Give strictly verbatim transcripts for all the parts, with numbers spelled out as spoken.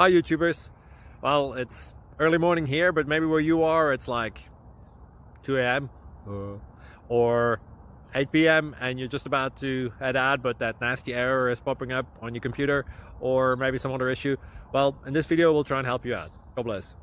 Hi YouTubers. Well, it's early morning here, but maybe where you are it's like two A M Uh. or eight P M and you're just about to head out, but that nasty error is popping up on your computer or maybe some other issue. Well, in this video we'll try and help you out. God bless.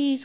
Please